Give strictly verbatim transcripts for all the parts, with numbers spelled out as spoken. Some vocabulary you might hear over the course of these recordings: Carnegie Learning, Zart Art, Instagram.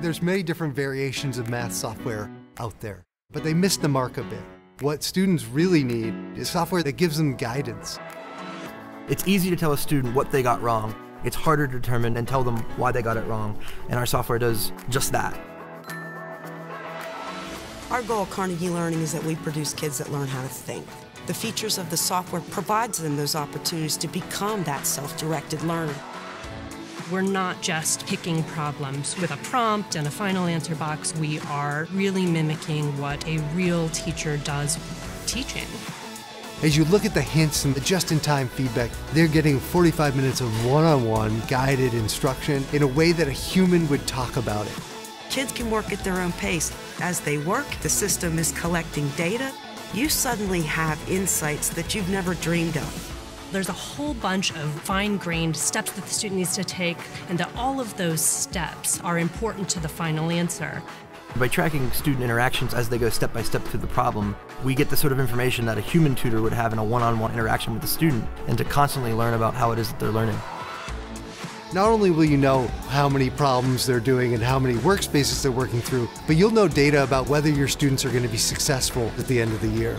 There's many different variations of math software out there, but they miss the mark a bit. What students really need is software that gives them guidance. It's easy to tell a student what they got wrong. It's harder to determine and tell them why they got it wrong, and our software does just that. Our goal at Carnegie Learning is that we produce kids that learn how to think. The features of the software provides them those opportunities to become that self-directed learner. We're not just picking problems with a prompt and a final answer box. We are really mimicking what a real teacher does teaching. As you look at the hints and the just-in-time feedback, they're getting forty-five minutes of one-on-one guided instruction in a way that a human would talk about it. Kids can work at their own pace. As they work, the system is collecting data. You suddenly have insights that you've never dreamed of. There's a whole bunch of fine-grained steps that the student needs to take, and that all of those steps are important to the final answer. By tracking student interactions as they go step by step through the problem, we get the sort of information that a human tutor would have in a one-on-one interaction with the student, and to constantly learn about how it is that they're learning. Not only will you know how many problems they're doing and how many workspaces they're working through, but you'll know data about whether your students are going to be successful at the end of the year.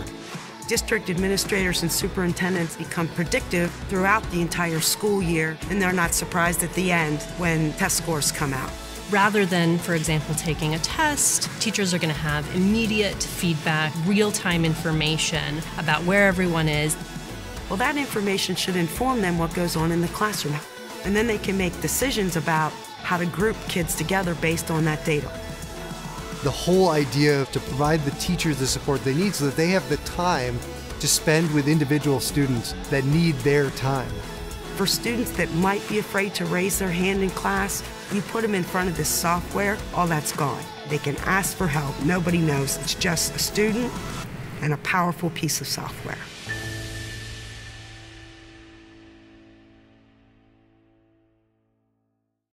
District administrators and superintendents become predictive throughout the entire school year, and they're not surprised at the end when test scores come out. Rather than, for example, taking a test, teachers are going to have immediate feedback, real-time information about where everyone is. Well, that information should inform them what goes on in the classroom, and then they can make decisions about how to group kids together based on that data. The whole idea to provide the teachers the support they need so that they have the time to spend with individual students that need their time. For students that might be afraid to raise their hand in class, you put them in front of this software, all that's gone. They can ask for help. Nobody knows. It's just a student and a powerful piece of software.